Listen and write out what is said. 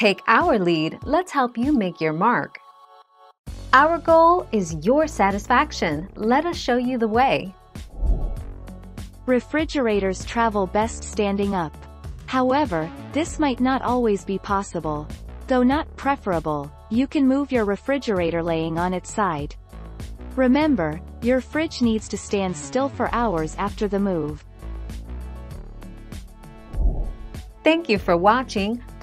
Take our lead, let's help you make your mark. Our goal is your satisfaction. Let us show you the way. Refrigerators travel best standing up. However, this might not always be possible. Though not preferable, you can move your refrigerator laying on its side. Remember, your fridge needs to stand still for hours after the move. Thank you for watching.